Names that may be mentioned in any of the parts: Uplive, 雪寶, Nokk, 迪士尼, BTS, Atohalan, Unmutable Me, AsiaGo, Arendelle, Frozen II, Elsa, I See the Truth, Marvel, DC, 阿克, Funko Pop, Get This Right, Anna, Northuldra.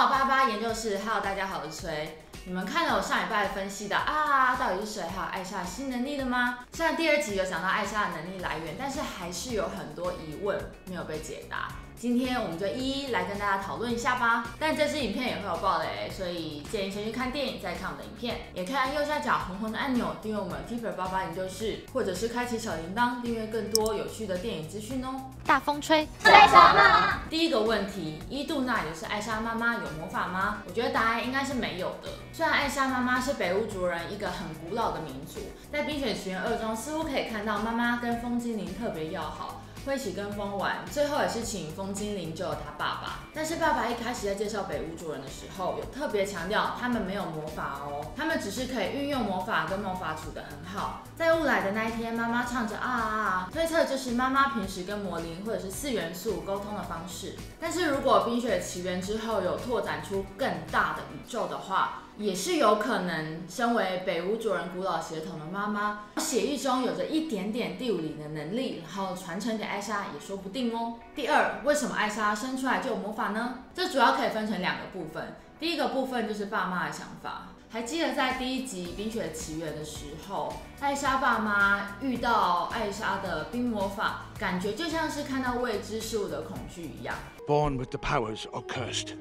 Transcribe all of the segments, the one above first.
到八八研究室 ，Hello， 大家好，我是崔。你们看了我上礼拜分析的啊，到底是谁还有艾莎新能力的吗？虽然第二集有讲到艾莎的能力来源，但是还是有很多疑问没有被解答。今天我们就一一来跟大家讨论一下吧。但这支影片也会有爆雷，所以建议先去看电影再看我们的影片，也可以按右下角红红的按钮订阅我们 Keeper 88研究室，或者是开启小铃铛订阅更多有趣的电影资讯哦。大风吹，吹什么？第一个问题，伊杜娜也是艾莎妈妈有魔法吗？我觉得答案应该是没有的。 虽然艾莎妈妈是北乌族人一个很古老的民族，在《冰雪奇缘2》中似乎可以看到妈妈跟风精灵特别要好，会一起跟风玩，最后也是请风精灵救了他爸爸。但是爸爸一开始在介绍北乌族人的时候，有特别强调他们没有魔法哦，他们只是可以运用魔法跟魔法处得很好。在雾来的那一天，妈妈唱着推测这是妈妈平时跟魔灵或者是四元素沟通的方式。但是如果《冰雪奇缘》之后有拓展出更大的宇宙的话， 也是有可能，身为北乌族人古老血统的妈妈，血液中有着一点点第五灵的能力，然后传承给艾莎也说不定哦。第二，为什么艾莎生出来就有魔法呢？这主要可以分成两个部分，第一个部分就是爸妈的想法。 还记得在第一集《冰雪奇缘》的时候，艾莎爸妈遇到艾莎的冰魔法，感觉就像是看到未知事物的恐惧一样。Born with the powers or cursed,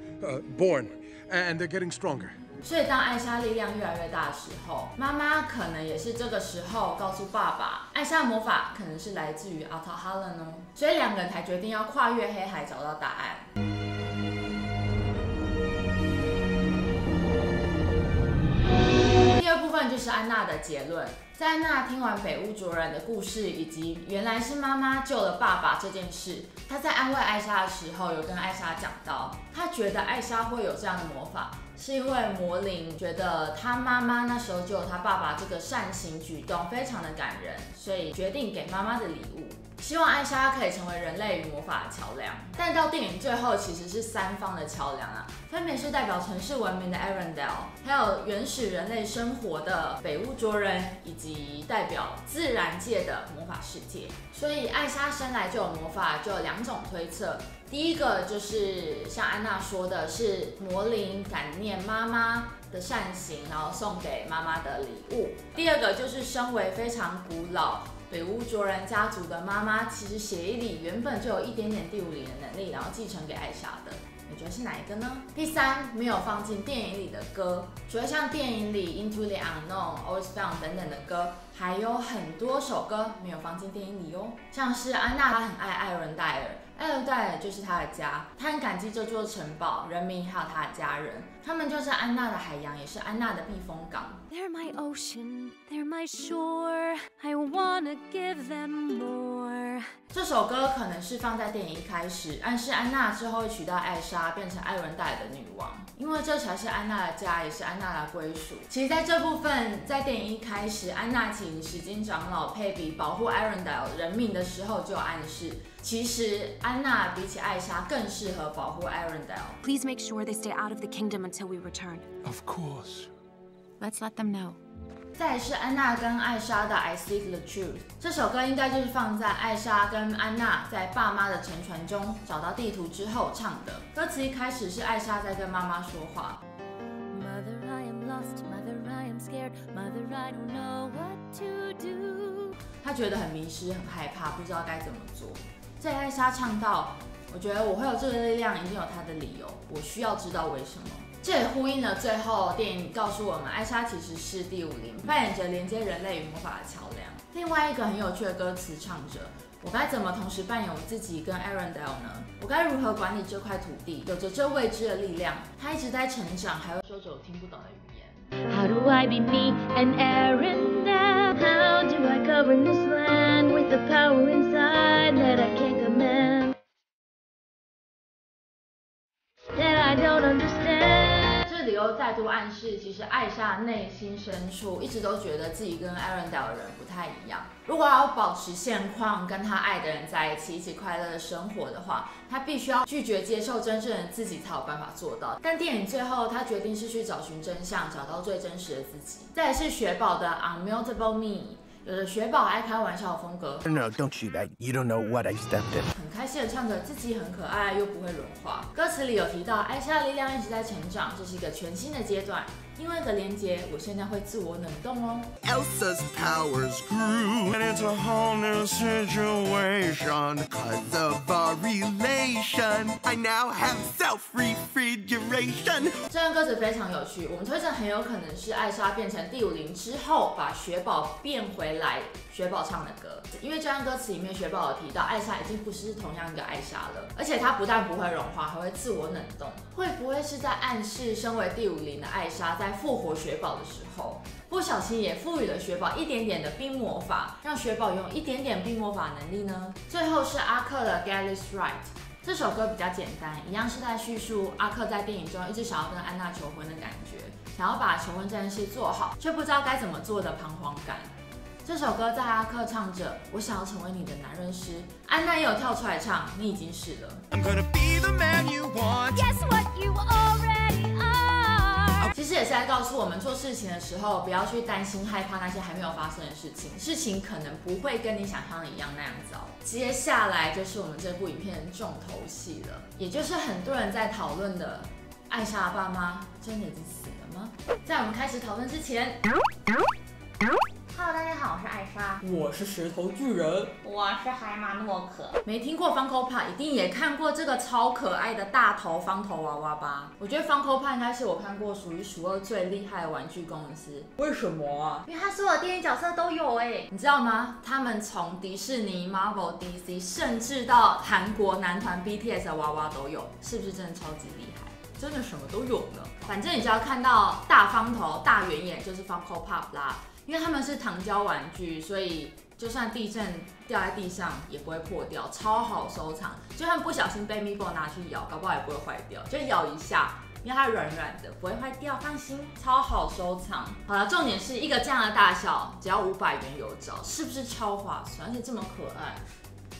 born, and they're getting stronger. 所以当艾莎力量越来越大的时候，妈妈可能也是这个时候告诉爸爸，艾莎的魔法可能是来自于阿塔哈伦哦。所以两个人才决定要跨越黑海找到答案。 第二部分就是安娜的结论。在安娜听完北乌族人的故事，以及原来是妈妈救了爸爸这件事，她在安慰艾莎的时候，有跟艾莎讲到，她觉得艾莎会有这样的魔法，是因为魔灵觉得她妈妈那时候救了她爸爸这个善行举动非常的感人，所以决定给妈妈的礼物。 希望艾莎可以成为人类与魔法的桥梁，但到电影最后其实是三方的桥梁啊，分别是代表城市文明的 Arendelle， 还有原始人类生活的北乌卓人，以及代表自然界的魔法世界。所以艾莎生来就有魔法，就有两种推测。 第一个就是像安娜说的，是魔灵感念妈妈的善行，然后送给妈妈的礼物。第二个就是身为非常古老北乌卓人家族的妈妈，其实血液里原本就有一点点第五灵的能力，然后继承给艾莎的。 你觉得是哪一个呢？第三，没有放进电影里的歌，除了像电影里《Into the Unknown》、《Always Found》等等的歌，还有很多首歌没有放进电影里哦。像是安娜，她很爱艾伦戴尔，艾伦戴尔就是她的家，她很感激这座城堡、人民还有她的家人，他们就是安娜的海洋，也是安娜的避风港。They're my ocean, they're my shore, I wanna give them more. 这首歌可能是放在电影一开始，暗示安娜之后会娶到艾莎，变成艾伦戴尔的女王，因为这才是安娜的家，也是安娜的归属。其实，在这部分，在电影一开始，安娜请石金长老佩比保护艾伦戴尔人命的时候，就有暗示，其实安娜比起艾莎更适合保护艾伦戴尔。Please make sure they stay out of the kingdom until we return. Of course. Let's let them know. 再是安娜跟艾莎的《I See the Truth》这首歌，应该就是放在艾莎跟安娜在爸妈的沉船中找到地图之后唱的。歌词一开始是艾莎在跟妈妈说话。 她觉得很迷失，很害怕，不知道该怎么做。在艾莎唱到：“我觉得我会有这个力量，一定有它的理由，我需要知道为什么。” 这也呼应了最后电影告诉我们，艾莎其实是第五灵，扮演着连接人类与魔法的桥梁。另外一个很有趣的歌词唱着：“我该怎么同时扮演我自己跟 Arendelle 呢？我该如何管理这块土地？有着这未知的力量，它一直在成长，还会说着我听不懂的语言。” How do I be me and Arendelle? How do I govern this land with the power inside that I can't command? That I don't understand. 又再度暗示，其实艾莎内心深处一直都觉得自己跟艾伦岛的人不太一样。如果要保持现况，跟她爱的人在一起，一起快乐的生活的话，她必须要拒绝接受真正的自己，才有办法做到。但电影最后，她决定是去找寻真相，找到最真实的自己。再来是雪宝的《Unmutable Me》。雪宝爱开玩笑的风格。No, don't you that? You don't know what I stepped in. 很开心的唱着自己很可爱又不会融化。歌词里有提到爱笑的力量一直在成长，这是一个全新的阶段。因为的连接，我现在会自我冷冻哦。Elsa's powers grew, and it's a whole new situation. Cause of our relation, I now have self-refrigeration. 这段歌词非常有趣，我们推测很有可能是艾莎变成第50之后，把雪宝变回来，雪宝唱的歌。因为这段歌词里面，雪宝有提到艾莎已经不是同样一个艾莎了，而且她不但不会融化，还会自我冷冻。会不会是在暗示身为第50的艾莎在复活雪宝的时候，不小心也赋予了雪宝一点点的冰魔法，让雪宝拥有一点点冰魔法能力呢？最后是阿克的 Get This Right。 这首歌比较简单，一样是在叙述阿克在电影中一直想要跟安娜求婚的感觉，想要把求婚这件事做好，却不知道该怎么做的彷徨感。这首歌在阿克唱着“我想要成为你的男人”时，安娜也有跳出来唱“你已经是了”。其实也是在告诉我们，做事情的时候不要去担心、害怕那些还没有发生的事情，事情可能不会跟你想象的一样那样糟。接下来就是我们这部影片的重头戏了，也就是很多人在讨论的艾莎的爸妈真的已经死了吗？在我们开始讨论之前。 Hello， 大家好，我是艾莎，我是石头巨人，我是海马诺可。没听过 Funko Pop， 一定也看过这个超可爱的大头方头娃娃吧？我觉得 Funko Pop 应该是我看过数1数2最厉害的玩具公司。为什么啊？因为它所有电影角色都有你知道吗？他们从迪士尼、Marvel、DC， 甚至到韩国男团 BTS 的娃娃都有，是不是真的超级厉害？ 真的什么都有呢，反正你只要看到大方头、大圆眼就是 Funko Pop 啦，因为他们是糖胶玩具，所以就算地震掉在地上也不会破掉，超好收藏。就算不小心被 Meeple 拿去咬，搞不好也不会坏掉，就咬一下，因为它软软的，不会坏掉，放心，超好收藏。好了，重点是一个这样的大小，只要500元有找，是不是超划算？而且这么可爱，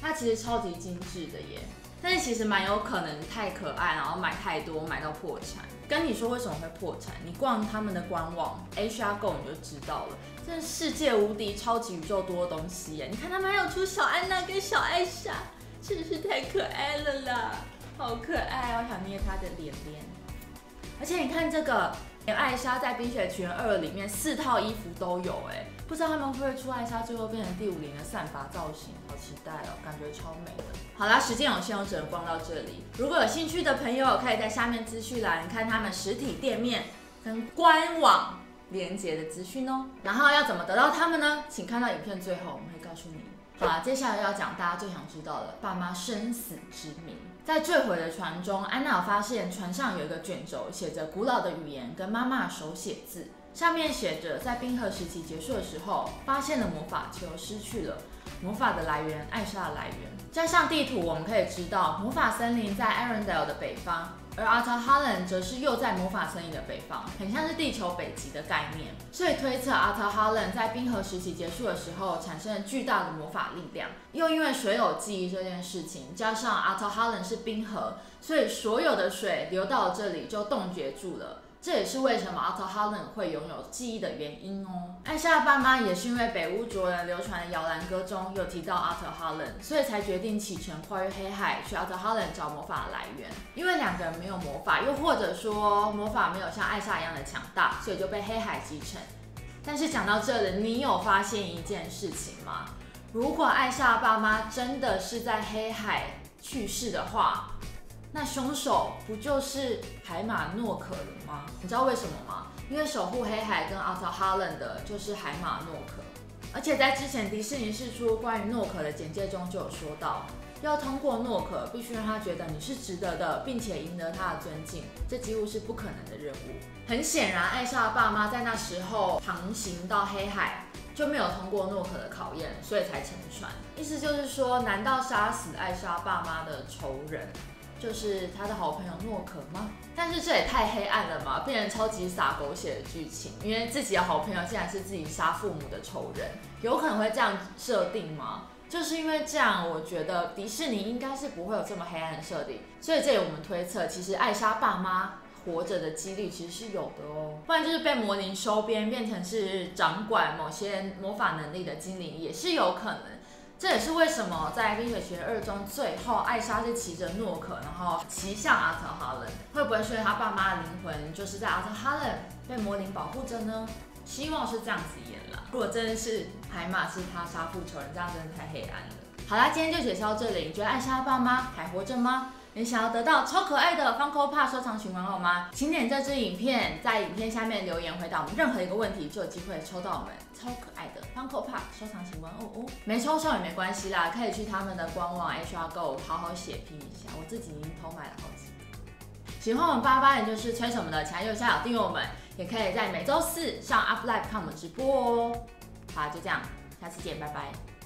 它其实超级精致的耶。 但是其实蛮有可能太可爱，然后买太多，买到破产。跟你说为什么会破产，你逛他们的官网 AsiaGo 你就知道了。真是世界无敌、超级宇宙多的东西耶！你看他们还有出小安娜跟小艾莎，真是太可爱了啦，好可爱哦！我想捏她的脸脸。而且你看这个，连艾莎在《冰雪奇缘2》里面4套衣服都有哎，不知道他们会不会出艾莎最后变成第50的散发造型，好期待哦，感觉超美的。 好啦，时间有限，我只能逛到这里。如果有兴趣的朋友，可以在下面资讯栏看他们实体店面跟官网连结的资讯哦。然后要怎么得到他们呢？请看到影片最后，我们会告诉你。好啦，接下来要讲大家最想知道的爸妈生死之谜。在坠毁的船中，安娜有发现船上有一个卷轴，写着古老的语言跟妈妈的手写字，上面写着在冰河时期结束的时候，发现了魔法球失去了。 魔法的来源，艾莎的来源。加上地图，我们可以知道魔法森林在 Arendelle 的北方，而 Arthur Holland 则是又在魔法森林的北方，很像是地球北极的概念。所以推测 Arthur Holland 在冰河时期结束的时候产生了巨大的魔法力量。又因为水有记忆这件事情，加上 Arthur Holland 是冰河，所以所有的水流到这里就冻结住了。 这也是为什么 Arthur Holland 会拥有记忆的原因哦。艾莎的爸妈也是因为北乌卓人流传的摇篮歌中有提到 Arthur Holland， 所以才决定启程跨越黑海去 Arthur Holland 找魔法的来源。因为两个人没有魔法，又或者说魔法没有像艾莎一样的强大，所以就被黑海击沉。但是讲到这里，你有发现一件事情吗？如果艾莎的爸妈真的是在黑海去世的话， 那凶手不就是海马诺可了吗？你知道为什么吗？因为守护黑海跟Arthur Holland的就是海马诺可，而且在之前迪士尼释出关于诺可的简介中就有说到，要通过诺可必须让他觉得你是值得的，并且赢得他的尊敬，这几乎是不可能的任务。很显然，艾莎的爸妈在那时候航行到黑海。 就没有通过诺可的考验，所以才沉船。意思就是说，难道杀死艾莎爸妈的仇人就是他的好朋友诺可吗？但是这也太黑暗了嘛，变成超级洒狗血的剧情，因为自己的好朋友竟然是自己杀父母的仇人，有可能会这样设定吗？就是因为这样，我觉得迪士尼应该是不会有这么黑暗的设定，所以这里我们推测，其实艾莎爸妈。活着的几率其实是有的哦。不然就是被魔灵收编，变成是掌管某些魔法能力的精灵也是有可能。这也是为什么在《冰雪奇缘2》中最后艾莎是骑着诺克，然后骑向阿特哈伦，会不会随着他爸妈的灵魂就是在阿特哈伦被魔灵保护着呢？希望是这样子演啦。如果真的是海马是他杀父仇人，这样真的太黑暗了。好啦，今天就解释到这里。你觉得艾莎爸妈还活着吗？你想要得到超可爱的 Funko Pop 收藏循环后吗？请点这支影片，在影片下面留言回答我们任何一个问题，就有机会抽到我们超可爱的 Funko Pop 收藏循环哦哦。没抽上也没关系啦，可以去他们的官网 AsiaGo 好好血拼一下，我自己已经偷买了好几个。喜欢我们BalaBala也就是吹什么的，请右下角订阅我们，也可以在每周四上 Uplive 看我们直播哦。好，就这样，下次见，拜拜。